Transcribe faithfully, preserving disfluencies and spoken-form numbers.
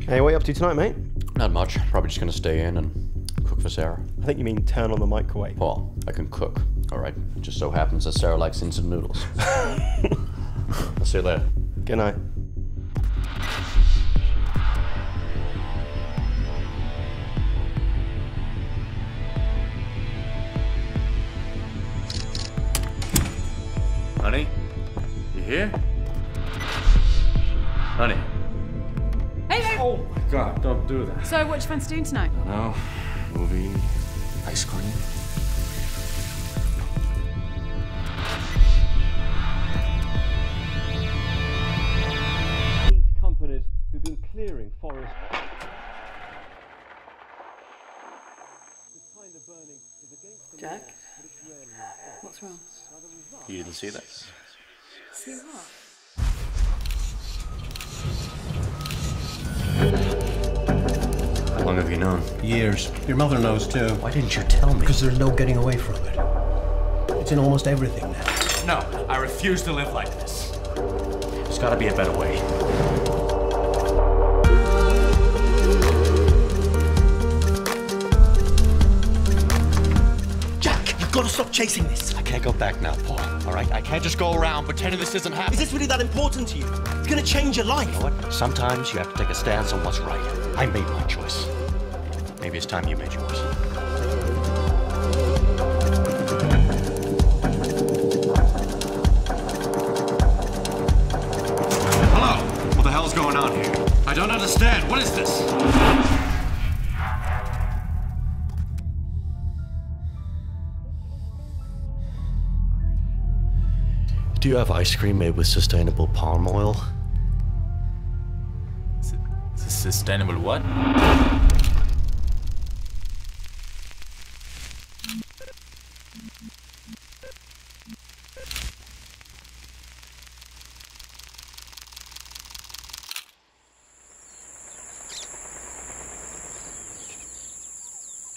Hey, what are you up to tonight, mate? Not much. Probably just gonna stay in and cook for Sarah. I think you mean turn on the microwave. Paul, I can cook, all right? It just so happens that Sarah likes instant noodles. I'll see you later. Good night. Honey, you here? Honey. Oh my God, don't do that. So, what are you fans doing tonight? I don't know. Movie, ice cream. Eight companies who've been clearing forests. Jack? What's wrong? You didn't see that? See what? How long have you known? Years. Your mother knows too. Why didn't you tell me? Because there's no getting away from it. It's in almost everything now. No, I refuse to live like this. There's gotta be a better way. Jack, you've gotta stop chasing this. I can't go back now, Paul. All right, I can't just go around pretending this isn't happening. Is this really that important to you? It's gonna change your life. You know what? Sometimes you have to take a stance on what's right. I made my choice. Maybe it's time you made yours. Hello? What the hell's going on here? I don't understand. What is this? Do you have ice cream made with sustainable palm oil? S- sustainable what?